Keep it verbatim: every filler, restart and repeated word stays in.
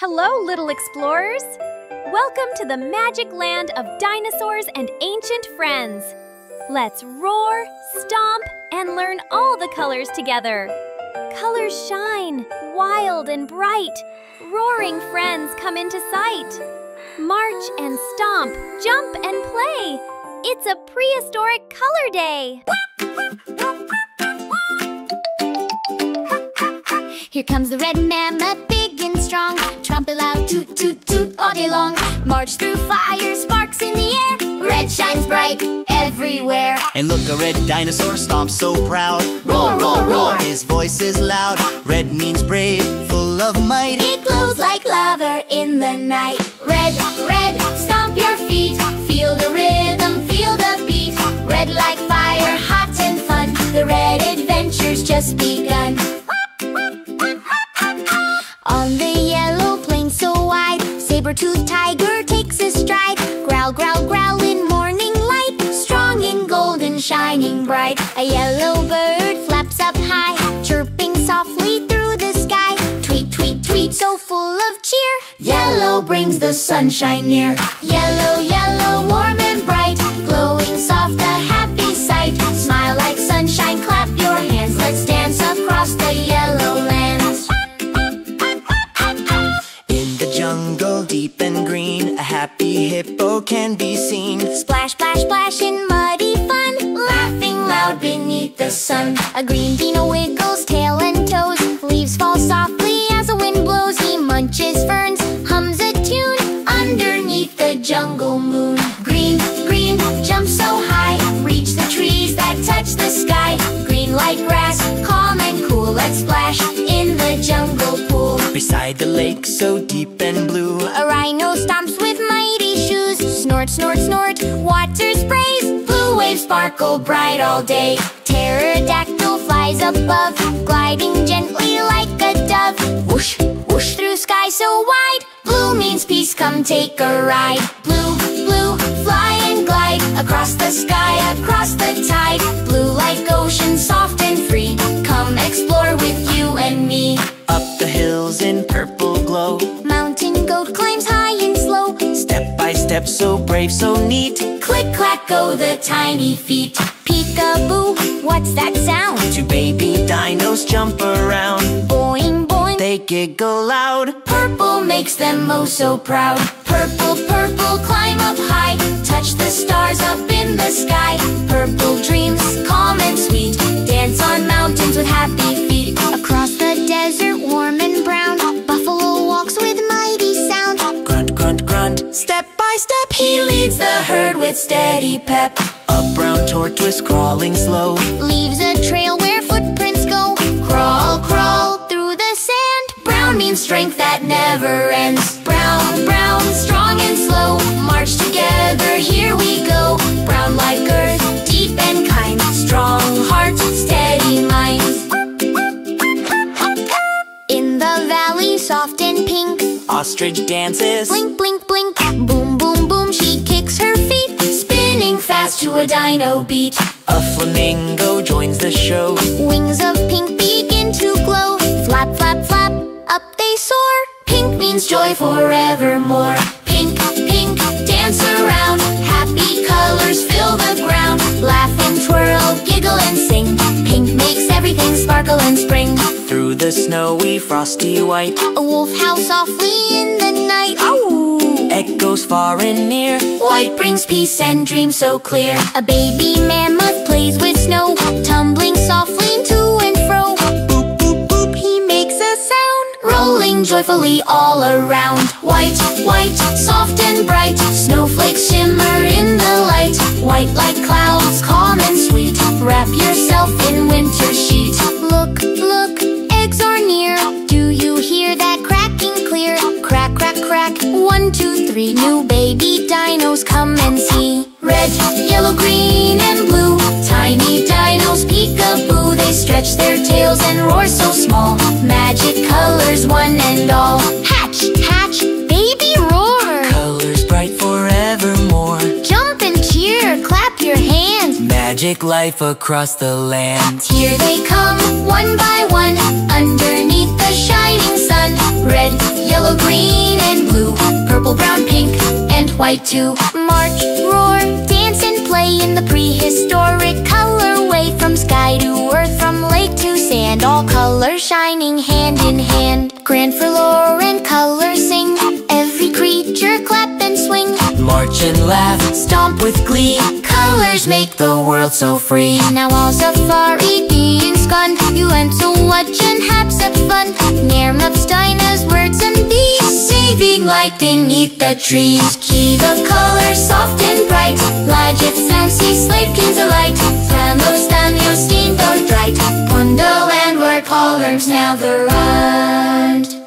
Hello, little explorers! Welcome to the magic land of dinosaurs and ancient friends. Let's roar, stomp, and learn all the colors together. Colors shine, wild and bright. Roaring friends come into sight. March and stomp, jump and play. It's a prehistoric color day. Here comes the red mammoth, big and strong. Trumpet loud, toot, toot, toot all day long. March through fire, sparks in the air. Red shines bright everywhere. And look, a red dinosaur stomps so proud. Roar, roar, roar, his voice is loud. Red means brave, full of might. It glows like lava in the night. Red, red, stomp your feet. Feel the rhythm, feel the beat. Red like fire, hot and fun. The red adventure's just begun. On the yellow plain so wide, saber-toothed tiger takes a stride. Growl, growl, growl in morning light, strong and golden, shining bright. A yellow bird flaps up high, chirping softly through the sky. Tweet, tweet, tweet, so full of cheer. Yellow brings the sunshine near. Yellow, yellow, warm and bright, glowing soft, a happy sight. Smile like sunshine, clap your hands, let's dance across the yellow land. Deep and green, a happy hippo can be seen. Splash, splash, splash in muddy fun, laughing loud beneath the sun. A green beano wiggles tail and toes, leaves fall softly as the wind blows. He munches ferns, hums a tune underneath the jungle moon. Green, green, jump so high, reach the trees that touch the sky. Green like grass, calm and cool, let's splash in the jungle pool. Beside the lake so deep and blue, a rhino stomps with mighty shoes. Snort, snort, snort, water sprays. Blue waves sparkle bright all day. Pterodactyl flies above, gliding gently like a dove. Whoosh, whoosh through sky so wide. Blue means peace, come take a ride. Blue, blue, fly and glide, across the sky, across the tide. Blue like ocean, soft and free, come explore with you and me. Up the hills in purple glow, mountain goat climbs high and slow. Step by step, so brave, so neat. Click, clack, go the tiny feet. Peekaboo, what's that sound? Two baby dinos jump around. Boing, boing, they giggle loud. Purple makes them oh so proud. Purple, purple, climb up high. Touch the stars up in the sky. Purple dreams, calm and sweet. Dance on mountains with happy feet. Across the desert, warm and brown, buffalo walks with mighty sound. Grunt, grunt, grunt, step by step, he leads the herd with steady pep. A brown tortoise crawling slow, leaves a trail where footprints go. Crawl, crawl through the sand, brown means strength that never ends. Brown, brown, strong and slow, march together, here we go. Brown like earth, deep and kind, strong hearts, steady minds. The valley soft and pink, ostrich dances, blink, blink, blink. Boom, boom, boom, she kicks her feet, spinning fast to a dino beat. A flamingo joins the show, wings of pink begin to glow. Flap, flap, flap, up they soar. Pink means joy forevermore. Pink, pink, dance around, happy colors fill the ground. Laugh and twirl, giggle and sing, pink makes everything sparkle and spring. Through the snowy, frosty white, a wolf howls softly in the night. Ow! Echoes far and near, white brings peace and dreams so clear. A baby mammoth plays with snow, tumbling softly to and fro. Boop, boop, boop, he makes a sound, rolling joyfully all around. White, white, soft and bright, snowflakes shimmer in the light. White like clouds, calm and sweet, wrap yourself in winter sheet. Look, look, eggs are near. Do you hear that cracking clear? Crack, crack, crack, one, two, three. New baby dinos come and see. Red, yellow, green, and blue, tiny dinos peekaboo. They stretch their tails and roar so small, magic colors one and all. Hatch, hatch, baby roar, colors bright forevermore. Jump and cheer, clap your hands, magic magic life across the land. Here they come, one by one, underneath the shining sun. Red, yellow, green, and blue, purple, brown, pink, and white too. March, roar, dance and play in the prehistoric colorway. From sky to earth, from lake to sand, all colors shining hand in hand. Grand velour and color sing, every creature clap and swing. March and laugh, stomp with glee, colors make the world so free. Now all safari beings gone, you went to watch and have some fun. Nermup's Dinah's words and these, saving light beneath the trees. Key of colors, soft and bright, Lajit, fancy, slavekins alike. Thanos, Daniel, Steen, Dordrite, Wonderland, where colors now the run.